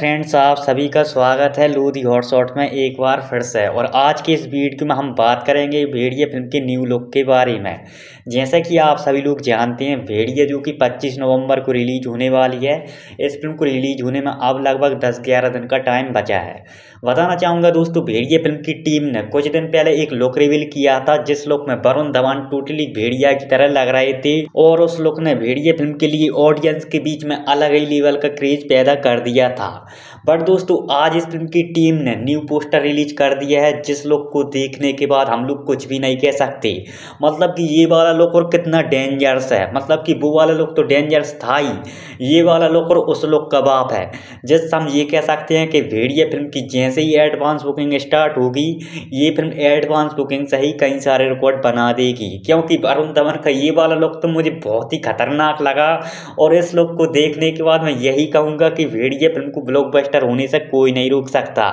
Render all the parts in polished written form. Friends, आप सभी का स्वागत है लोधी हॉटशॉट में एक बार फिर से। और आज की इस वीडियो में हम बात करेंगे भेड़िया फिल्म के न्यू लुक के बारे में। जैसा कि आप सभी लोग जानते हैं, भेड़िया जो कि 25 नवंबर को रिलीज होने वाली है, इस फिल्म को रिलीज होने में अब लगभग 10-11 दिन का टाइम बचा है। बताना चाहूँगा दोस्तों, भेड़िया फिल्म की टीम ने कुछ दिन पहले एक लुक रिवील किया था, जिस लुक में वरुण धवन टोटली भेड़िया की तरह लग रहे थे और उस लुक ने भेड़िया फिल्म के लिए ऑडियंस के बीच में अलग ही लेवल का क्रेज पैदा कर दिया था। बट दोस्तों, आज इस फिल्म की टीम ने न्यू पोस्टर रिलीज कर दिया है, जिस लुक को देखने के बाद हम लोग कुछ भी नहीं कह सकते। मतलब कि ये वाला लुक और कितना डेंजरस है, मतलब कि वो वाला लुक तो डेंजरस था ही, ये वाला लुक और उस लुक का बाप है। जिससे हम ये कह सकते हैं कि भेड़िया फिल्म की जैसे ही एडवांस बुकिंग स्टार्ट होगी, ये फिल्म एडवांस बुकिंग से ही कई सारे रिकॉर्ड बना देगी। क्योंकि वरुण धवन का ये वाला लुक तो मुझे बहुत ही खतरनाक लगा और इस लुक को देखने के बाद मैं यही कहूँगा कि भेड़िया फिल्म को ब्लॉकबस्टर होने से कोई नहीं रोक सकता।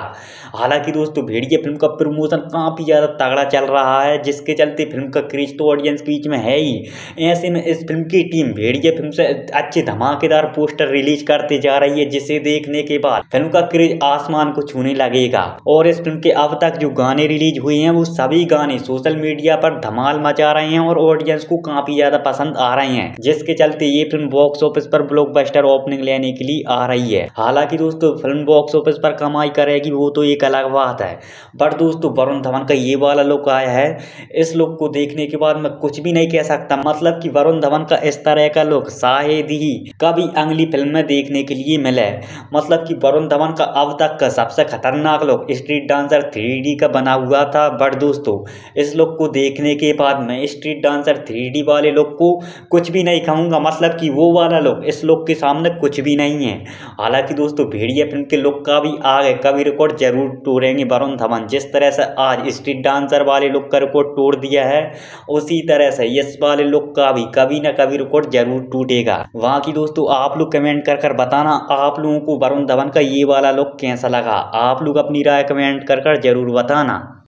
हालांकि दोस्तों, भेड़िया फिल्म का प्रमोशन काफ़ी ज़्यादा तगड़ा चल रहा है, जिसके चलते फिल्म का क्रेज तो ऑडियंस के बीच में है ही। ऐसे में इस फिल्म की टीम भेड़िया फिल्म से अच्छे धमाकेदार पोस्टर रिलीज करते जा रही है, जिसे देखने के बाद फिल्म का क्रेज आसमान को छूने लगेगा। और इस फिल्म के अब तक जो गाने रिलीज हुए हैं, वो सभी गाने सोशल मीडिया पर धमाल मचा रहे हैं और ऑडियंस को काफ़ी ज़्यादा पसंद आ रहे हैं, जिसके चलते ये फिल्म बॉक्स ऑफिस पर ब्लॉकबस्टर ओपनिंग लेने के लिए आ रही है। हालांकि दोस्तों, फिल्म बॉक्स ऑफिस पर कमाई करेगी वो तो एक अलग बात है, बट दोस्तों, वरुण धवन का ये वाला लुक आया है, इस लुक को देखने के बाद मैं कुछ भी नहीं कह सकता। मतलब कि वरुण धवन का इस तरह का लुक शायद ही कभी अगली फिल्म में देखने के लिए मिले। मतलब कि वरुण धवन का अब तक का सबसे खतरनाक लुक स्ट्रीट डांसर 3D का बना हुआ था। बट दोस्तों, इस लुक को देखने के बाद मैं स्ट्रीट डांसर 3D वाले लुक को कुछ भी नहीं कहूँगा। मतलब कि वो वाला लुक इस लुक के सामने कुछ भी नहीं है। हालांकि दोस्तों, भेड़िया फिल्म के लुक का भी आगे कभी रिकॉर्ड जरूर तोड़ेंगे वरुण धवन। जिस तरह से आज स्ट्रीट डांसर वाले लुक का रिकॉर्ड तोड़ दिया है, उसी तरह से इस वाले लुक का भी कभी ना कभी रिकॉर्ड जरूर टूटेगा। वहाँ की दोस्तों, आप लोग कमेंट कर बताना आप लोगों को वरुण धवन का ये वाला लुक कैसा लगा। आप लोग अपनी राय कमेंट कर जरूर बताना।